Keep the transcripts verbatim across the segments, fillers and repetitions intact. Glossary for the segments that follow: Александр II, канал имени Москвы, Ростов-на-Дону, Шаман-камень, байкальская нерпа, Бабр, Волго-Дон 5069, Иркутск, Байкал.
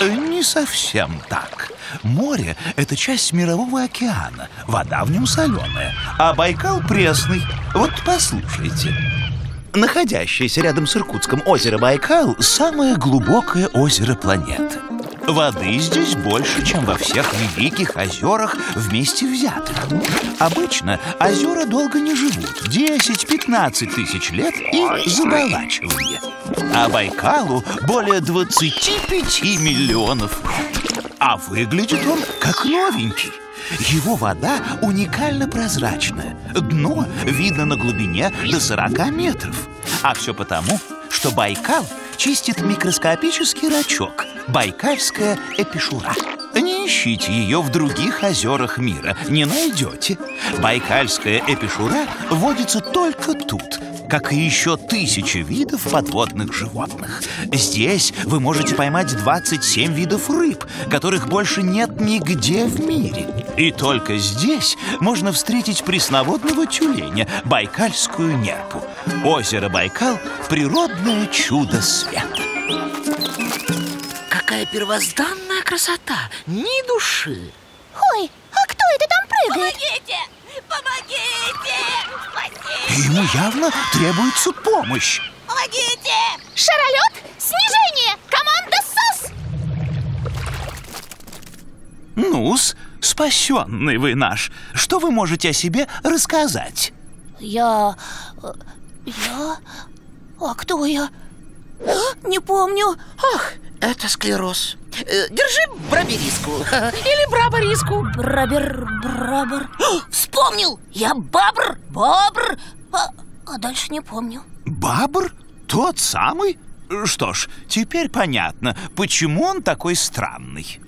Не совсем так. Море – это часть мирового океана. Вода в нем соленая, а Байкал пресный. Вот послушайте. Находящееся рядом с Иркутском озеро Байкал – самое глубокое озеро планеты. Воды здесь больше, чем во всех великих озерах вместе взятых. Обычно озера долго не живут, десять-пятнадцать тысяч лет и заболачивание. А Байкалу более двадцати пяти миллионов лет. А выглядит он как новенький. Его вода уникально прозрачная. Дно видно на глубине до сорока метров. А все потому, что Байкал чистит микроскопический рачок – байкальская эпишура. Не ищите ее в других озерах мира, не найдете. Байкальская эпишура водится только тут, как и еще тысячи видов подводных животных. Здесь вы можете поймать двадцать семь видов рыб, которых больше нет нигде в мире. И только здесь можно встретить пресноводного тюленя, байкальскую нерпу. Озеро Байкал – природное чудо света. Какая первозданная красота! Ни души! Ой, а кто это там прыгает? Помогите! Помогите! Спасите! Ему явно требуется помощь! Помогите! Шаролет! Снижение! Команда СОС! Ну-с, спасенный вы наш! Что вы можете о себе рассказать? Я... Я... А кто я? А? Не помню! Ах! Это склероз. Держи брабериску. Или брабориску. Брабер, брабер. Вспомнил! Я Бабр. Бабр. А, а дальше не помню. Бабр? Тот самый? Что ж, теперь понятно, почему он такой странный.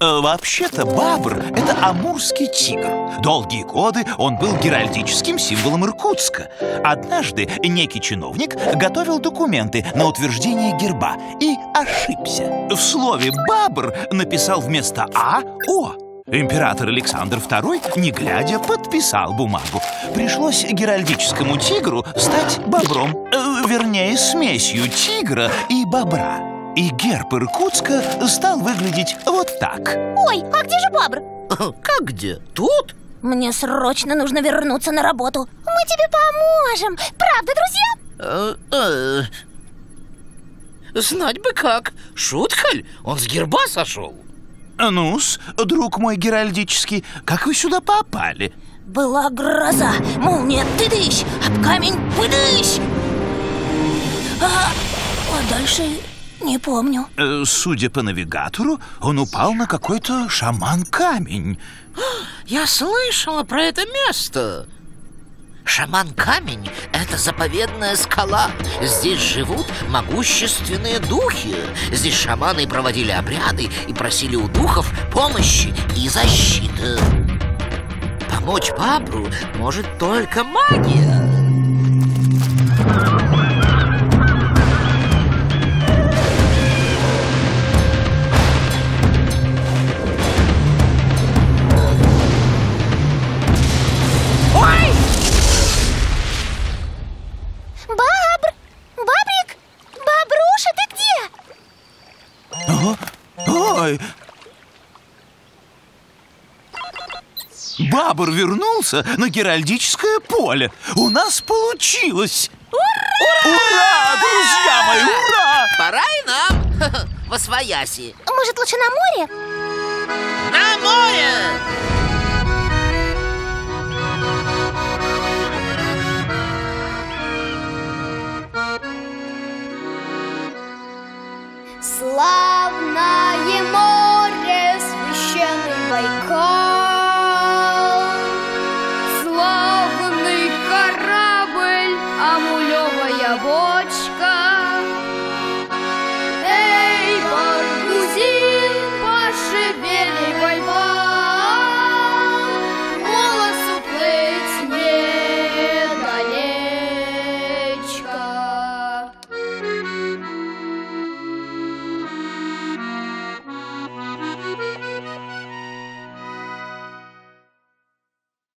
Вообще-то Бабр – это амурский тигр. Долгие годы он был геральдическим символом Иркутска. Однажды некий чиновник готовил документы на утверждение герба и ошибся. В слове «бабр» написал вместо «а» «о». Император Александр Второй, не глядя, подписал бумагу. Пришлось геральдическому тигру стать бобром, э, вернее, смесью тигра и бобра. И герб Иркутска стал выглядеть вот так. Ой, а где же Бабр? Как где? Тут? Мне срочно нужно вернуться на работу. Мы тебе поможем, правда, друзья? Знать бы как. Шуткаль, он с герба сошел. Ну-с, друг мой геральдический, как вы сюда попали? Была гроза, молния тыдыщ, об камень пыдыщ. А дальше... Не помню. Судя по навигатору, он упал на какой-то шаман-камень. Я слышала про это место. Шаман-камень – это заповедная скала. Здесь живут могущественные духи. Здесь шаманы проводили обряды и просили у духов помощи и защиты. Помочь Бабру может только магия. Бабр вернулся на геральдическое поле. У нас получилось! Ура! Ура, друзья мои, ура! Пора и нам во свояси. Может, лучше на море? На море!